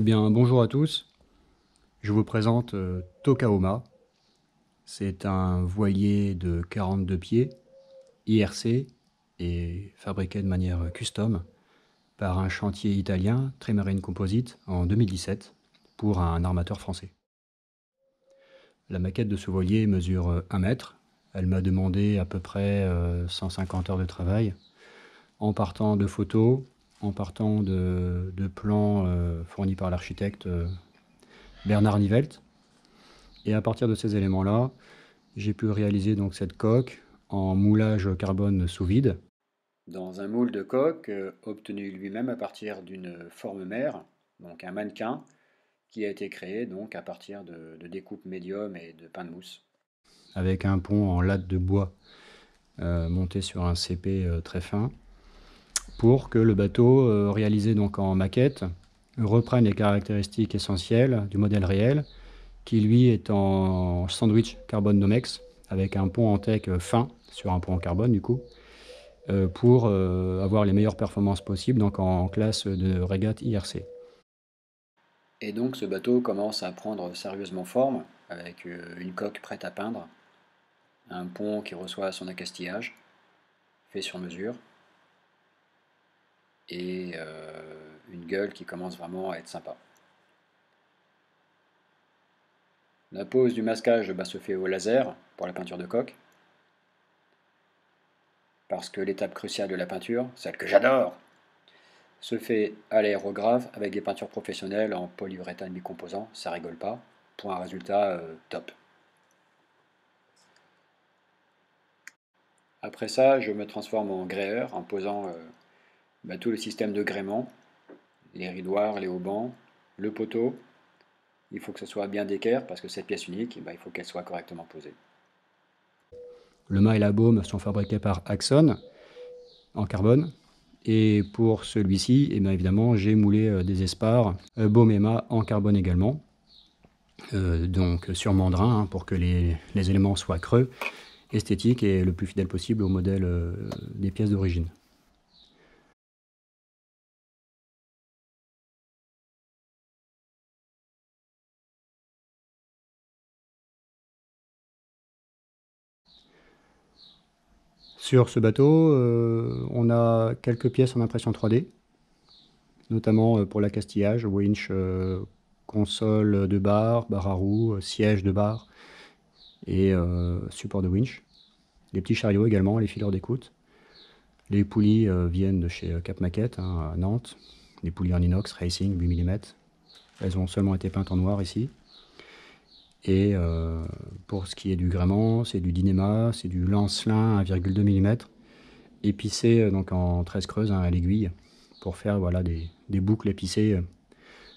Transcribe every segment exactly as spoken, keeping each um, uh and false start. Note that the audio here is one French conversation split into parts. Bien, bonjour à tous, je vous présente euh, Tokaoma. C'est un voilier de quarante-deux pieds, I R C, et fabriqué de manière custom par un chantier italien, Trimarin Composite, en deux mille dix-sept, pour un armateur français. La maquette de ce voilier mesure un mètre. Elle m'a demandé à peu près euh, cent cinquante heures de travail, en partant de photos, en partant de, de plans euh, fournis par l'architecte euh, Bernard Nivelt. Et à partir de ces éléments-là, j'ai pu réaliser donc cette coque en moulage carbone sous vide. Dans un moule de coque euh, obtenu lui-même à partir d'une forme mère, donc un mannequin, qui a été créé donc à partir de, de découpes médium et de pain de mousse. Avec un pont en latte de bois euh, monté sur un C P euh, très fin, pour que le bateau, réalisé donc en maquette, reprenne les caractéristiques essentielles du modèle réel, qui lui est en sandwich carbone Nomex, avec un pont en teck fin, sur un pont en carbone du coup, pour avoir les meilleures performances possibles donc en classe de régate I R C. Et donc ce bateau commence à prendre sérieusement forme, avec une coque prête à peindre, un pont qui reçoit son accastillage, fait sur mesure, et euh, une gueule qui commence vraiment à être sympa. La pose du masquage bah, se fait au laser pour la peinture de coque, parce que l'étape cruciale de la peinture, celle que j'adore, se fait à l'aérographe avec des peintures professionnelles en polyuréthane bicomposant, ça rigole pas, pour un résultat euh, top. Après ça, je me transforme en gréeur en posant euh, Bah, tout le système de gréement, les ridoirs, les haubans, le poteau. Il faut que ce soit bien d'équerre parce que cette pièce unique, et bah, il faut qu'elle soit correctement posée. Le mât et la baume sont fabriqués par Axon en carbone. Et pour celui-ci, et bien évidemment, j'ai moulé des espars, baume et mât en carbone également. Euh, donc sur mandrin hein, pour que les, les éléments soient creux, esthétiques et le plus fidèle possible au modèle euh, des pièces d'origine. Sur ce bateau, euh, on a quelques pièces en impression trois D, notamment pour l'accastillage, winch, euh, console de bar, barre à roues, siège de bar et euh, support de winch. Les petits chariots également, les fileurs d'écoute. Les poulies euh, viennent de chez Cap Maquette, hein, à Nantes. Les poulies en inox, racing, huit millimètres. Elles ont seulement été peintes en noir ici. Et euh, pour ce qui est du gréement, c'est du dynéma, c'est du lancelin un virgule deux millimètres, épicé donc en tresse creuse hein, à l'aiguille, pour faire voilà, des, des boucles épicées, euh,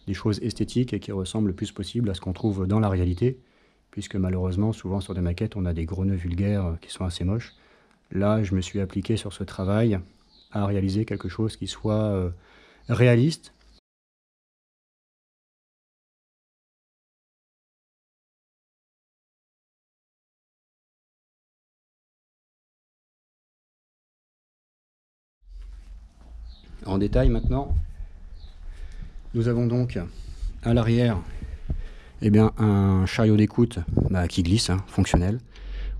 des choses esthétiques et qui ressemblent le plus possible à ce qu'on trouve dans la réalité, puisque malheureusement, souvent sur des maquettes, on a des gros nœuds vulgaires qui sont assez moches. Là, je me suis appliqué sur ce travail à réaliser quelque chose qui soit euh, réaliste, en détail maintenant. Nous avons donc à l'arrière eh bien un chariot d'écoute bah, qui glisse, hein, fonctionnel.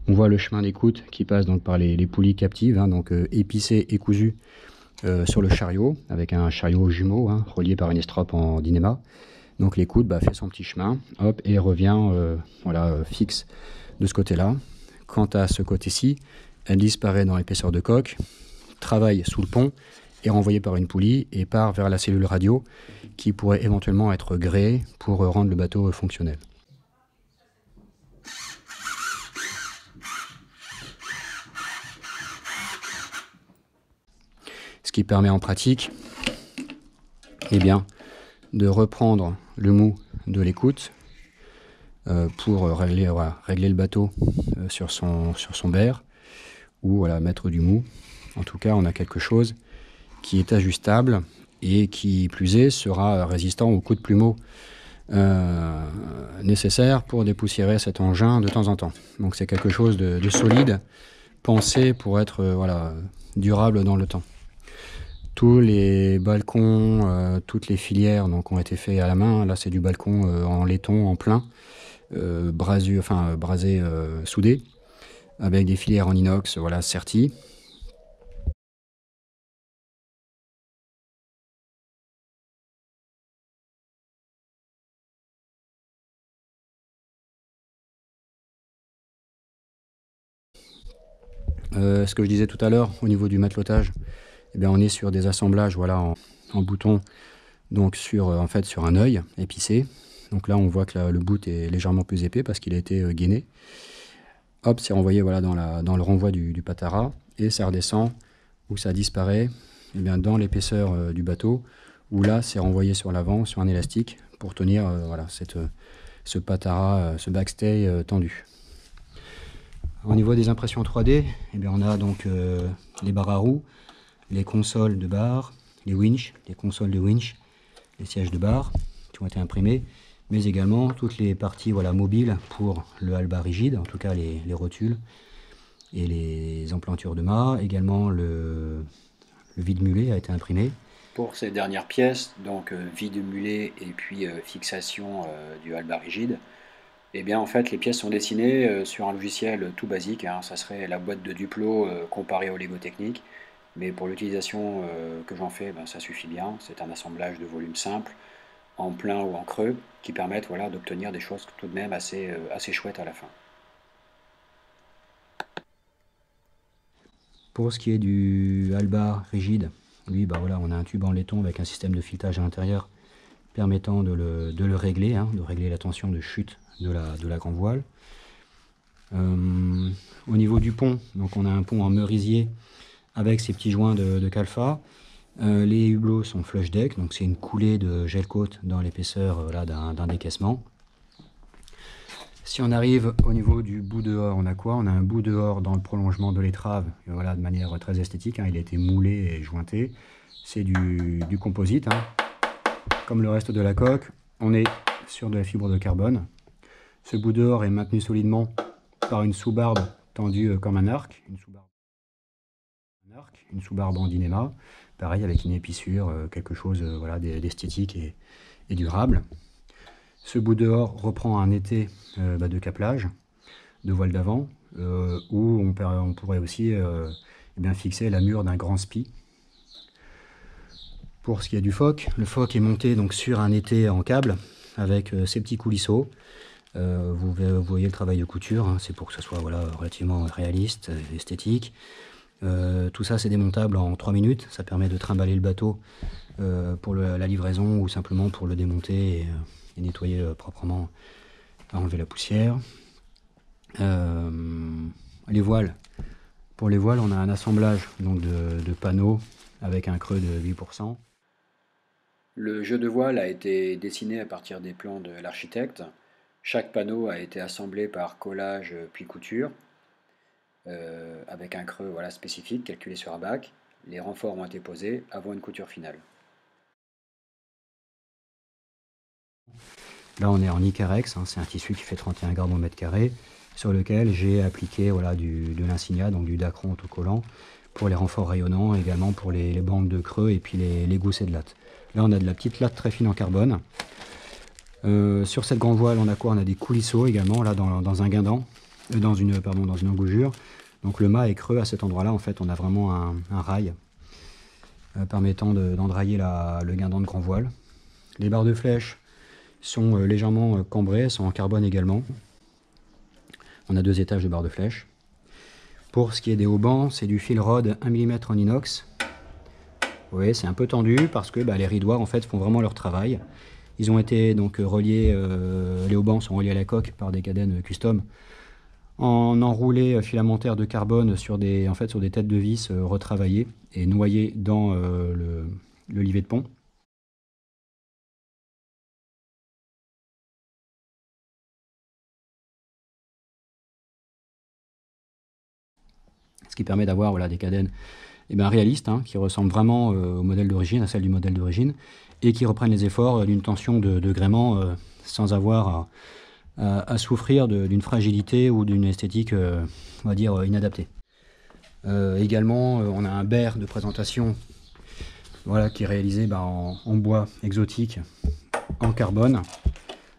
On voit le chemin d'écoute qui passe donc par les, les poulies captives, hein, donc euh, épicées et cousues euh, sur le chariot, avec un chariot jumeau hein, relié par une estrope en dynéma. Donc l'écoute bah, fait son petit chemin, hop, et revient euh, voilà, euh, fixe de ce côté-là. Quant à ce côté-ci, elle disparaît dans l'épaisseur de coque, travaille sous le pont, est renvoyé par une poulie et part vers la cellule radio qui pourrait éventuellement être gréée pour rendre le bateau fonctionnel. Ce qui permet en pratique eh bien, de reprendre le mou de l'écoute euh, pour régler, voilà, régler le bateau euh, sur son, sur son berre ou voilà, mettre du mou. En tout cas, on a quelque chose qui est ajustable et qui, plus est, sera résistant aux coups de plumeau euh, nécessaires pour dépoussiérer cet engin de temps en temps. Donc c'est quelque chose de, de solide, pensé pour être euh, voilà, durable dans le temps. tous les balcons, euh, toutes les filières donc, ont été faits à la main. Là, c'est du balcon euh, en laiton, en plein, euh, brasu, enfin, brasé, euh, soudé, avec des filières en inox, voilà, serties. Euh, ce que je disais tout à l'heure au niveau du matelotage, eh bien, on est sur des assemblages voilà, en, en boutons, donc sur, euh, en fait, sur un œil épicé. Donc là, on voit que la, le bout est légèrement plus épais parce qu'il a été euh, gainé. Hop, c'est renvoyé voilà, dans, la, dans le renvoi du, du patara et ça redescend ou ça disparaît eh bien, dans l'épaisseur euh, du bateau où là, c'est renvoyé sur l'avant, sur un élastique pour tenir euh, voilà, cette, euh, ce patara, euh, ce backstay euh, tendu. Au niveau des impressions trois D, eh bien on a donc euh, les barres à roues, les consoles de barres, les winches, les consoles de winch, les sièges de barres qui ont été imprimés, mais également toutes les parties voilà, mobiles pour le halba rigide, en tout cas les, les rotules et les emplantures de mât. Également le, le vide-mulet a été imprimé. Pour ces dernières pièces, donc euh, vide-mulet et puis euh, fixation euh, du halba rigide, eh bien en fait les pièces sont dessinées sur un logiciel tout basique, hein. Ça serait la boîte de Duplo euh, comparée au Lego Technique, mais pour l'utilisation euh, que j'en fais, ben, ça suffit bien, c'est un assemblage de volumes simples, en plein ou en creux, qui permettent voilà, d'obtenir des choses tout de même assez, euh, assez chouettes à la fin. Pour ce qui est du halba rigide, lui ben, voilà, on a un tube en laiton avec un système de filetage à l'intérieur permettant de le, de le régler, hein, de régler la tension de chute de la, de la grand voile. Euh, au niveau du pont, donc on a un pont en merisier avec ses petits joints de, de calfa. Euh, les hublots sont flush deck, donc c'est une coulée de gel côte dans l'épaisseur euh, d'un décaissement. Si on arrive au niveau du bout dehors, on a quoi? On a un bout dehors dans le prolongement de l'étrave, voilà, de manière très esthétique, hein, il a été moulé et jointé. C'est du, du composite, hein. Comme le reste de la coque, on est sur de la fibre de carbone. Ce bout dehors est maintenu solidement par une sous-barbe tendue comme un arc, une sous-barbe sous en dynéma, pareil avec une épissure, quelque chose voilà, d'esthétique et, et durable. Ce bout dehors reprend un été euh, bah, de caplage, de voile d'avant, euh, où on, on pourrait aussi euh, eh bien, fixer la mure d'un grand spi. Pour ce qui est du foc, le foc est monté donc, sur un été en câble avec euh, ses petits coulisseaux. Euh, vous, vous voyez le travail de couture, hein, c'est pour que ce soit voilà, relativement réaliste, euh, esthétique. Euh, tout ça c'est démontable en trois minutes, ça permet de trimballer le bateau euh, pour le, la livraison ou simplement pour le démonter et, et nettoyer euh, proprement, enlever la poussière. Euh, les voiles, pour les voiles on a un assemblage donc, de, de panneaux avec un creux de huit pour cent. Le jeu de voile a été dessiné à partir des plans de l'architecte. Chaque panneau a été assemblé par collage puis couture, euh, avec un creux voilà, spécifique calculé sur un bac. Les renforts ont été posés avant une couture finale. Là on est en Icarex, hein, c'est un tissu qui fait trente et un grammes au mètre carré, sur lequel j'ai appliqué voilà, du, de l'insignia, donc du dacron autocollant, pour les renforts rayonnants, également pour les, les bandes de creux et puis les, les goussets de latte. Là on a de la petite latte très fine en carbone. Euh, sur cette grand voile, on a quoi? On a des coulisseaux également, là dans, dans un guindan, euh, dans une, pardon, dans une engoujure. Donc le mât est creux à cet endroit-là. En fait, on a vraiment un, un rail euh, permettant d'endrailler de, le guindan de grand voile. Les barres de flèche sont euh, légèrement euh, cambrées, elles sont en carbone également. On a deux étages de barres de flèche. Pour ce qui est des haubans, c'est du fil rod un millimètre en inox. Vous voyez, c'est un peu tendu parce que bah, les ridoirs en fait font vraiment leur travail. Ils ont été donc reliés, euh, les haubans sont reliés à la coque par des cadènes custom en enroulé filamentaire de carbone sur des, en fait, sur des têtes de vis euh, retravaillées et noyées dans euh, le, le livet de pont. Ce qui permet d'avoir voilà, des cadènes eh bien, réalistes, hein, qui ressemblent vraiment euh, au modèle d'origine, à celle du modèle d'origine, et qui reprennent les efforts d'une tension de, de gréement euh, sans avoir à, à, à souffrir d'une fragilité ou d'une esthétique, euh, on va dire, inadaptée. Euh, également, euh, on a un berre de présentation voilà, qui est réalisé bah, en, en bois exotique, en carbone,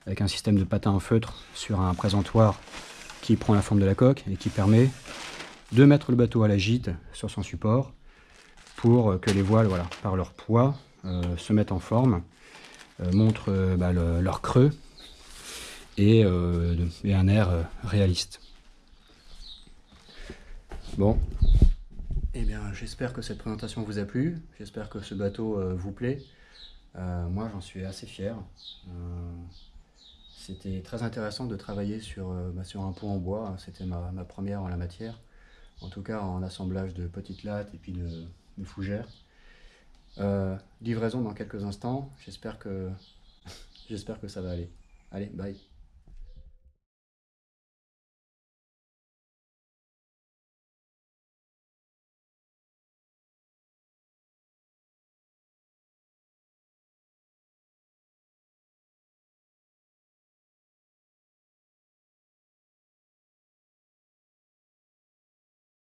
avec un système de patin en feutre sur un présentoir qui prend la forme de la coque et qui permet de mettre le bateau à la gîte sur son support pour que les voiles, voilà, par leur poids, euh, se mettent en forme, euh, montrent euh, bah, le, leur creux et, euh, et un air euh, réaliste. Bon, eh bien j'espère que cette présentation vous a plu, j'espère que ce bateau euh, vous plaît. Euh, moi j'en suis assez fier. Euh, c'était très intéressant de travailler sur, euh, bah, sur un pont en bois, c'était ma, ma première en la matière, en tout cas en assemblage de petites lattes et puis de, de fougères. Euh, livraison dans quelques instants, j'espère que, j'espère que ça va aller. Allez, bye.